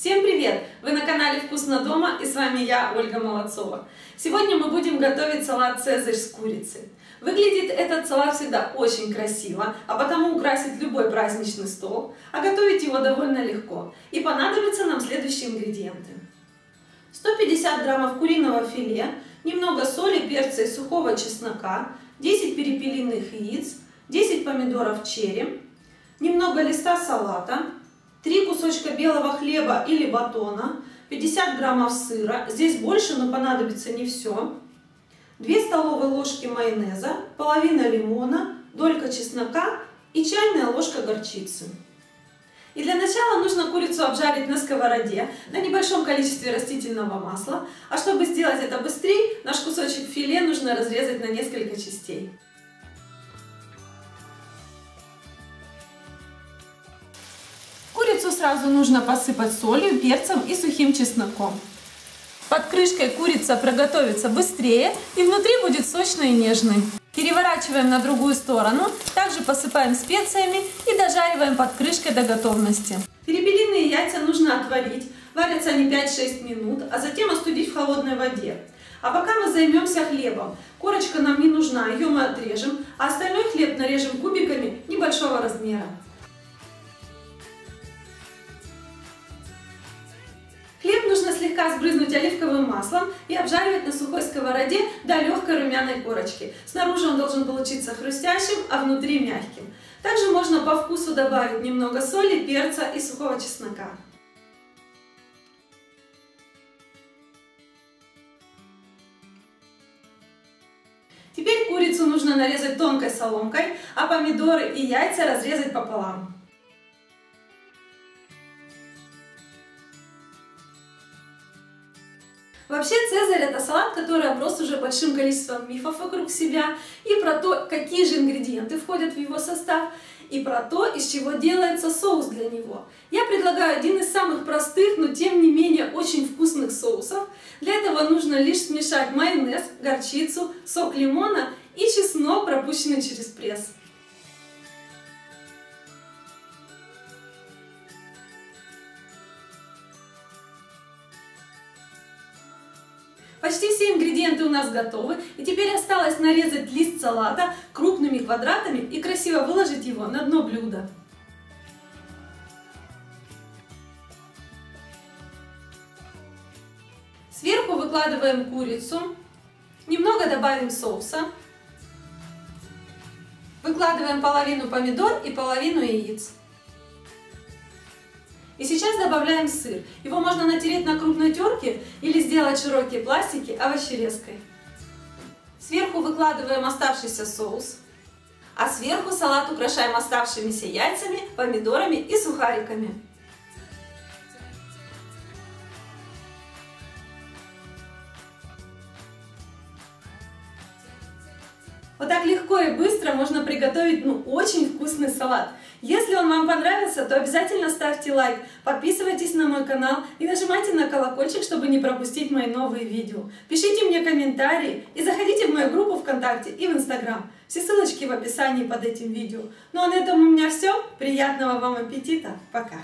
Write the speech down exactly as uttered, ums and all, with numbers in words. Всем привет! Вы на канале Вкусно Дома и с вами я, Ольга Молодцова. Сегодня мы будем готовить салат «Цезарь» с курицей. Выглядит этот салат всегда очень красиво, а потому украсит любой праздничный стол, а готовить его довольно легко. И понадобятся нам следующие ингредиенты. сто пятьдесят граммов куриного филе, немного соли, перца и сухого чеснока, десять перепелиных яиц, десять помидоров черри, немного листа салата, три кусочка белого хлеба или батона, пятьдесят граммов сыра, здесь больше, но понадобится не все, две столовые ложки майонеза, половина лимона, долька чеснока и чайная ложка горчицы. И для начала нужно курицу обжарить на сковороде на небольшом количестве растительного масла, а чтобы сделать это быстрее, наш кусочек филе нужно разрезать на несколько частей. Курицу сразу нужно посыпать солью, перцем и сухим чесноком. Под крышкой курица проготовится быстрее и внутри будет сочной и нежной. Переворачиваем на другую сторону, также посыпаем специями и дожариваем под крышкой до готовности. Перепелиные яйца нужно отварить, варятся они пять-шесть минут, а затем остудить в холодной воде. А пока мы займемся хлебом. Корочка нам не нужна, ее мы отрежем, а остальной хлеб нарежем кубиками небольшого размера. Хлеб нужно слегка сбрызнуть оливковым маслом и обжаривать на сухой сковороде до легкой румяной корочки. Снаружи он должен получиться хрустящим, а внутри мягким. Также можно по вкусу добавить немного соли, перца и сухого чеснока. Теперь курицу нужно нарезать тонкой соломкой, а помидоры и яйца разрезать пополам. Вообще, «Цезарь» — это салат, который оброс уже большим количеством мифов вокруг себя, и про то, какие же ингредиенты входят в его состав, и про то, из чего делается соус для него. Я предлагаю один из самых простых, но тем не менее очень вкусных соусов. Для этого нужно лишь смешать майонез, горчицу, сок лимона и чеснок, пропущенный через пресс. Почти все ингредиенты у нас готовы, и теперь осталось нарезать лист салата крупными квадратами и красиво выложить его на дно блюда. Сверху выкладываем курицу, немного добавим соуса, выкладываем половину помидор и половину яиц. И сейчас добавляем сыр. Его можно натереть на крупной терке или сделать широкие пластики овощерезкой. Сверху выкладываем оставшийся соус, а сверху салат украшаем оставшимися яйцами, помидорами и сухариками. Вот так легко и быстро можно приготовить ну очень вкусный салат. Если он вам понравился, то обязательно ставьте лайк, подписывайтесь на мой канал и нажимайте на колокольчик, чтобы не пропустить мои новые видео. Пишите мне комментарии и заходите в мою группу ВКонтакте и в Инстаграм. Все ссылочки в описании под этим видео. Ну а на этом у меня все. Приятного вам аппетита. Пока!